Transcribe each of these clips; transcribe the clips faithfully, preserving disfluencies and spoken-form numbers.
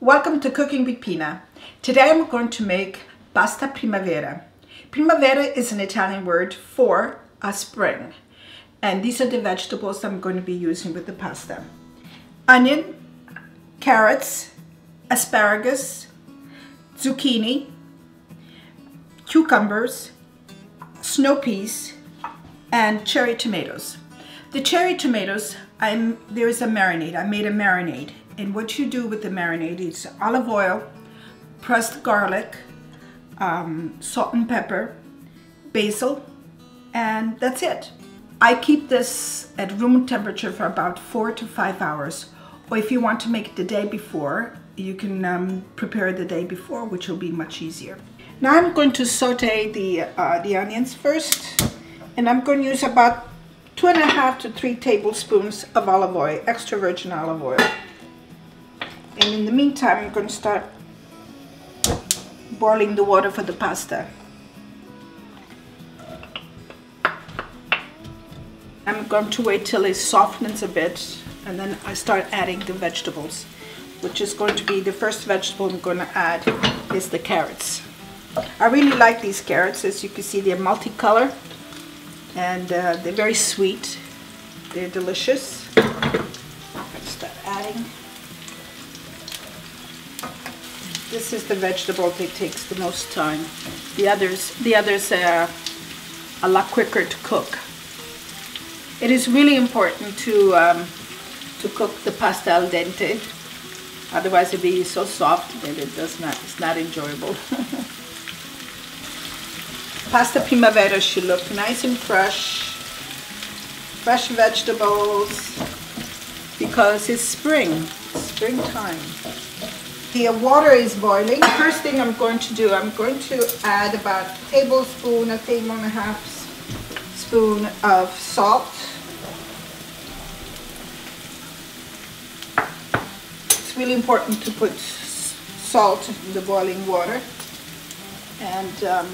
Welcome to Cooking with Pina. Today I'm going to make pasta primavera. Primavera is an Italian word for a spring. And these are the vegetables I'm going to be using with the pasta. Onion, carrots, asparagus, zucchini, cucumbers, snow peas, and cherry tomatoes. The cherry tomatoes, I'm, there is a marinade. I made a marinade. And what you do with the marinade is olive oil, pressed garlic, um, salt and pepper, basil, and that's it. I keep this at room temperature for about four to five hours. Or if you want to make it the day before, you can um, prepare the day before, which will be much easier. Now I'm going to saute the, uh, the onions first, and I'm going to use about two and a half to three tablespoons of olive oil, extra virgin olive oil. And in the meantime, I'm going to start boiling the water for the pasta. I'm going to wait till it softens a bit, and then I start adding the vegetables, which is going to be the first vegetable I'm going to add is the carrots. I really like these carrots. As you can see, they're multicolored, and uh, they're very sweet. They're delicious. Start adding. This is the vegetable that takes the most time. The others, the others are a lot quicker to cook. It is really important to um, to cook the pasta al dente. Otherwise, it'll be so soft that it does not. It's not enjoyable. Pasta primavera should look nice and fresh, fresh vegetables, because it's spring, springtime. The water is boiling. First thing I'm going to do, I'm going to add about a tablespoon, a table and a half spoon of salt. It's really important to put salt in the boiling water. And um,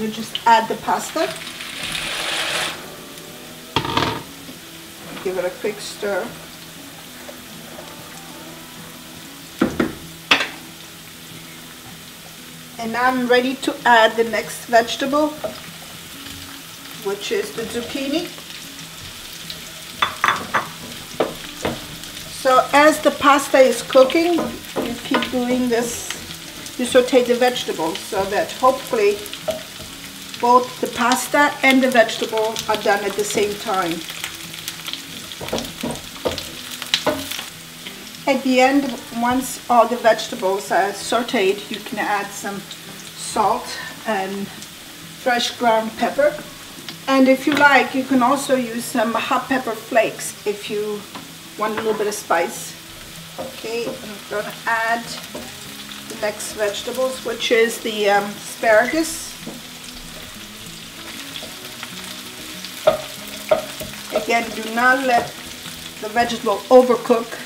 we'll just add the pasta. Give it a quick stir. And now I'm ready to add the next vegetable, which is the zucchini. So as the pasta is cooking, you keep doing this. You saute the vegetables so that hopefully both the pasta and the vegetable are done at the same time. At the end, once all the vegetables are sauteed, you can add some salt and fresh ground pepper. And if you like, you can also use some hot pepper flakes if you want a little bit of spice. Okay, I'm going to add the next vegetables, which is the um, asparagus. Again, do not let the vegetable overcook.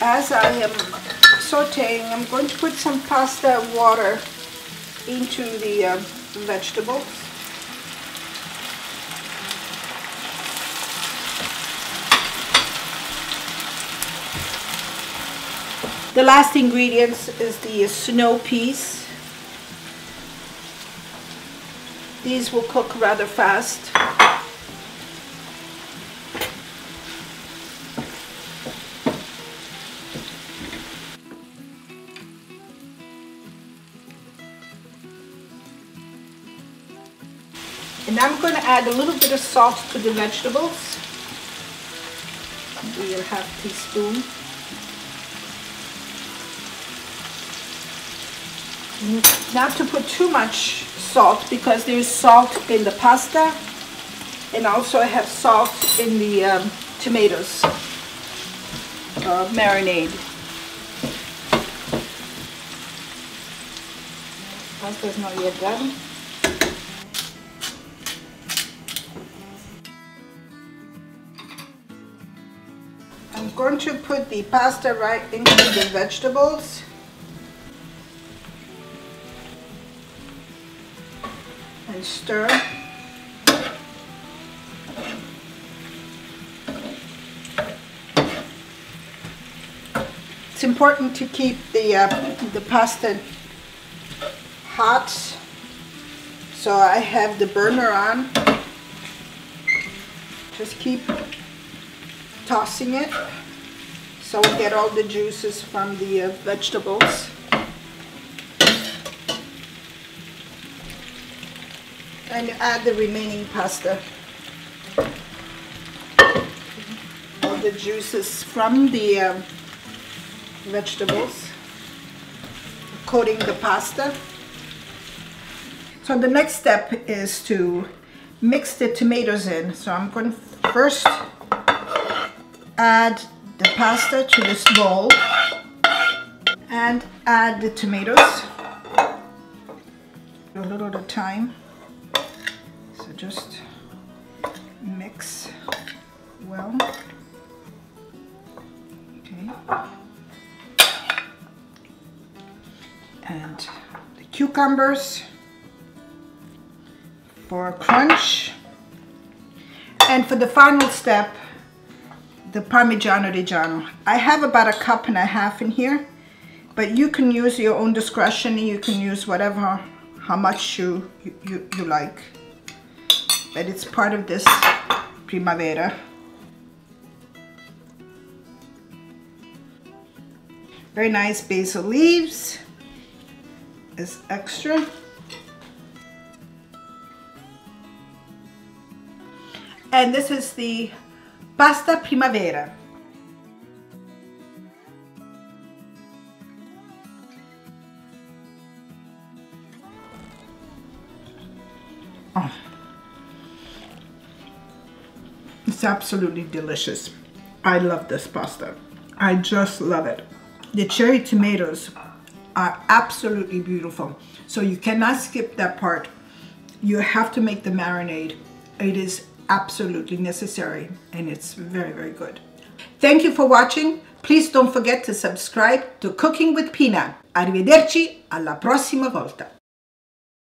As I am sauteing, I'm going to put some pasta water into the uh, vegetables. The last ingredient is the snow peas. These will cook rather fast. And I'm going to add a little bit of salt to the vegetables, maybe a half teaspoon. Not to put too much salt because there is salt in the pasta, and also I have salt in the um, tomatoes uh, marinade. Pasta is not yet done. I'm going to put the pasta right into the vegetables. And stir. It's important to keep the, uh, the pasta hot, so I have the burner on. Just keep tossing it so we get all the juices from the uh, vegetables. And add the remaining pasta. All the juices from the uh, vegetables, coating the pasta. So the next step is to mix the tomatoes in. So I'm going to first add the pasta to this bowl and add the tomatoes a little at a time. So just mix well. Okay. And the cucumbers for a crunch. And for the final step, the Parmigiano Reggiano. I have about a cup and a half in here, but you can use your own discretion. You can use whatever, how much you, you, you like. But it's part of this Primavera. Very nice basil leaves is extra. And this is the Pasta Primavera. Oh. It's absolutely delicious. I love this pasta. I just love it. The cherry tomatoes are absolutely beautiful. So you cannot skip that part. You have to make the marinade. It is absolutely necessary, and it's very, very good. Thank you for watching. Please don't forget to subscribe to Cooking with Pina. Arrivederci, alla prossima volta.